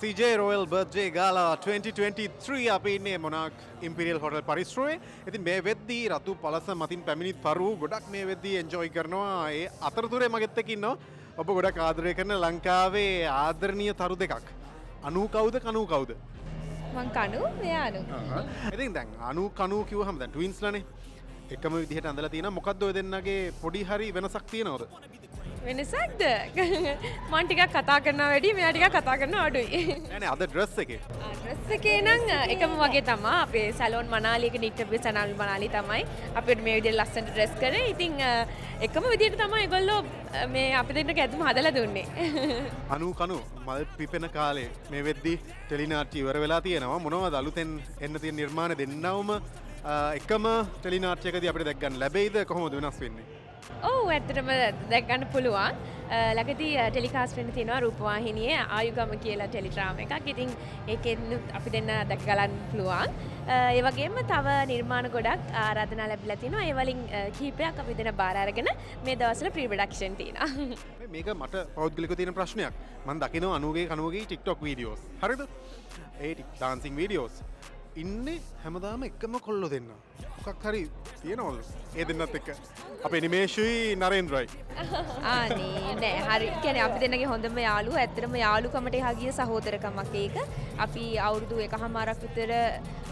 CJ Royal Birthday Gala 2023 Apine Monarch Imperial Hotel Parisroe. Itin me veddi ratu palasa matin paminith paru godak me veddi enjoy karnawa e atharathure magette kinnawa oba godak aadare karana Lankawe aadharaniya tharu dekak anu kawuda kanu kawuda man kanu meya anu itin dan anu kanu kiwahama dan twins lane ekama widihata andala thiyena mokadda oy dennage podi hari wenasak thiyenawada වෙනසක්ද මන් ටිකක් කතා කරනවා වැඩි මෙයා ටිකක් කතා කරනවා අඩුයි නෑ නෑ අද ඩ්‍රස් එකේ නම් එකම වගේ තමයි අපේ සැලෝන් මනාලි එක නිට්ටපේ සනාල් මනාලි තමයි අපිට මේ විදිහට ලස්සන ඩ්‍රස් කරේ ඉතින් එකම විදිහට තමයි ඒගොල්ලෝ මේ අපි දෙන්නට ගැතුම හදලා දුන්නේ අනු කනු මල් පිපෙන කාලේ මේ වෙද්දි ටෙලිනාට්‍ය ඉවර වෙලා තියෙනවා මොනවද අලුතෙන් එන්න තියෙන නිර්මාණ දෙන්නවම එකම ටෙලිනාට්‍යයකදී අපිට දැක් ගන්න ලැබෙයිද කොහොමද වෙනස් වෙන්නේ Oh, at the Dagan Pulua, Lakati telecast Finitina, Rupua Hinia, Ayugamakila teledrama, getting a kid Apidena, the Galan Plua, Eva game, Tava, Nirman Godak, Radana Latino, Evaling Kipak within a bar again, made the also pre production Tina. Make a matter of Gilcotina Prashnia, Mandakino, Anuge, Kanugi, TikTok videos, Harada, eight dancing videos. ඉන්නේ හැමදාම එකම කොල්ලෝ දෙන්න. මොකක් හරි තියනවලු. ඒ දෙන්නත් එක්ක. අපේ නිමේෂුයි නරේන්ද්‍රයි. ආනේ නෑ හරි. කියන්නේ අපි දෙන්නගේ හොඳම යාළුවෝ. ඇත්තටම යාළුකමට එහා ගිය සහෝදරකමක් ඒක. අපි අවුරුදු 1.5ක් විතර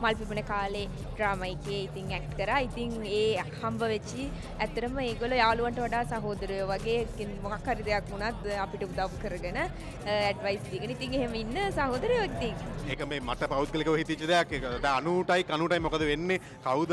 මල් පිපෙන කාලේ ඩ්‍රාමා එකේ ඉතින් ඇක්ට් කරා. ඉතින් ඒ හම්බ වෙච්චි ඇත්තටම ඒගොල්ලෝ යාළුවන්ට වඩා සහෝදරයෝ වගේ මොකක් හරි දෙයක් වුණත් අපිට උදව් කරගෙන ඇඩ්වයිස් දීගෙන ඉතින් එහෙම ඉන්න සහෝදරයෝ ඉතින්. ඒක මේ මට පෞද්ගලිකව හිතෙච්ච දෙයක් ඒක. අනුටයි මොකද වෙන්නේ කවුද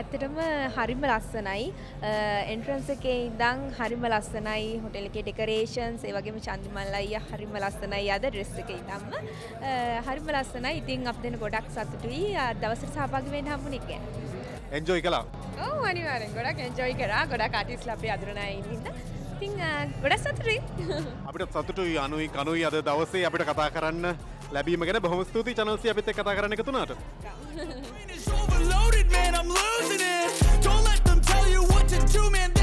ඇත්තටම හරිම ලස්සනයි එන්ට්‍රන්ස් එකේ ඉඳන් හරිම ලස්සනයි හොටෙල් එකේ ඩෙකොරේෂන්ස් ඒ වගේම චන්දිමල් අයියා හරිම ලස්සනයි අද ඩ්‍රෙස් එකේ ඉඳන්ම හරිම ලස්සනයි ඉතින් අපි දෙන ගොඩක් සතුටුයි දවසට සහභාගී වෙන්න හම්බුනේ කියන එන්ජොයි කළා ඔව් අනිවාර්යෙන් ගොඩක් එන්ජොයි කරා ගොඩක් ආටිස්ලා අපි අඳුරනායි ඉඳින්න ඉතින් ගොඩක් සතුටුයි අපිට සතුටුයි අනුයි කනුයි අද දවසේ අපිට කතා කරන්න ලැබීම ගැන බොහොම ස්තුතියි channel 1 අපිත් එක්ක කතා කරන්න එකතු වුණාට Overloaded, man, I'm losing it. Don't let them tell you what to do, man.